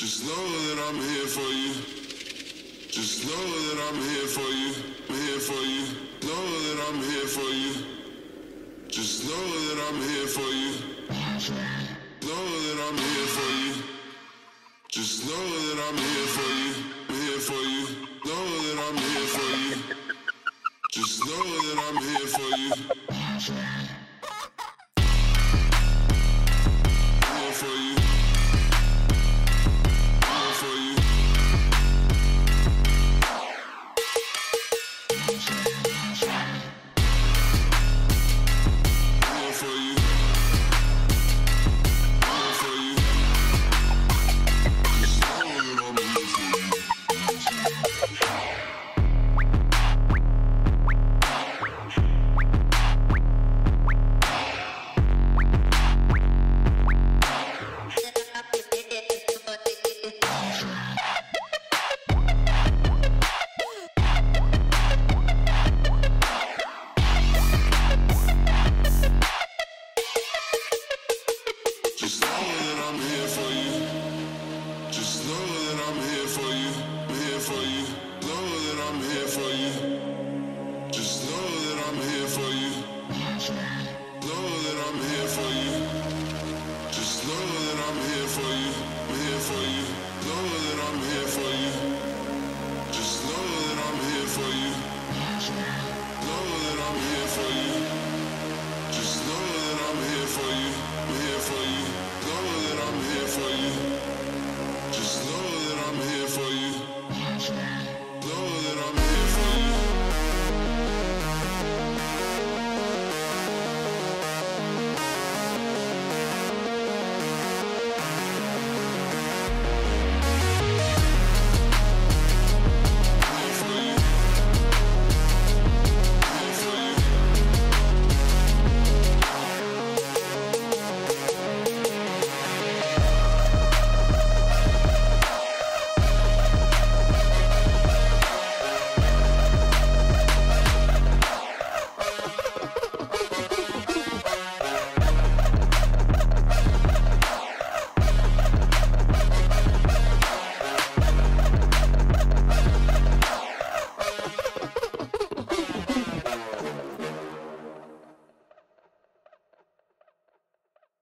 Just know that I'm here for you. Just know that I'm here for you. I'm here for you. Know that I'm here for you. Just know that I'm here for you. Know that I'm here for you. Just know that I'm here for you. I'm here for you. Know that I'm here for you. Just know that I'm here for you. I'm here for you. Just know that I'm here for you.